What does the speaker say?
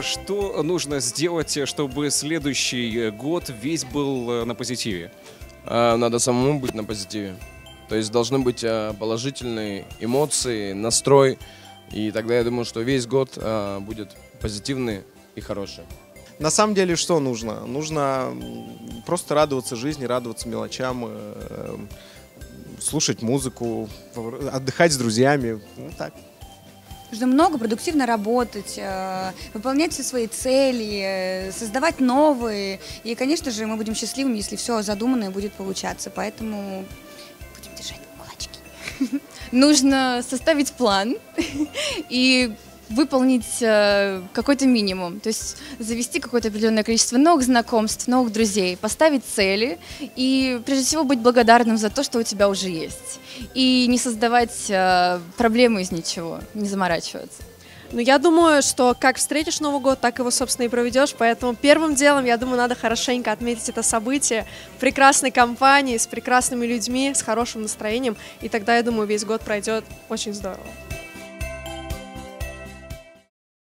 Что нужно сделать, чтобы следующий год весь был на позитиве? Надо самому быть на позитиве. То есть должны быть положительные эмоции, настрой. И тогда я думаю, что весь год будет позитивный и хороший. На самом деле что нужно? Нужно просто радоваться жизни, радоваться мелочам, слушать музыку, отдыхать с друзьями. Ну, так. Нужно много продуктивно работать, выполнять все свои цели, создавать новые. И, конечно же, мы будем счастливыми, если все задуманное будет получаться. Поэтому будем держать кулачки. Нужно составить план и выполнить какой-то минимум. То есть завести какое-то определенное количество новых знакомств, новых друзей, поставить цели и, прежде всего, быть благодарным за то, что у тебя уже есть. И не создавать проблемы из ничего, не заморачиваться. Ну, я думаю, что как встретишь Новый год, так его, собственно, и проведешь. Поэтому первым делом, я думаю, надо хорошенько отметить это событие в прекрасной компании, с прекрасными людьми, с хорошим настроением. И тогда, я думаю, весь год пройдет очень здорово.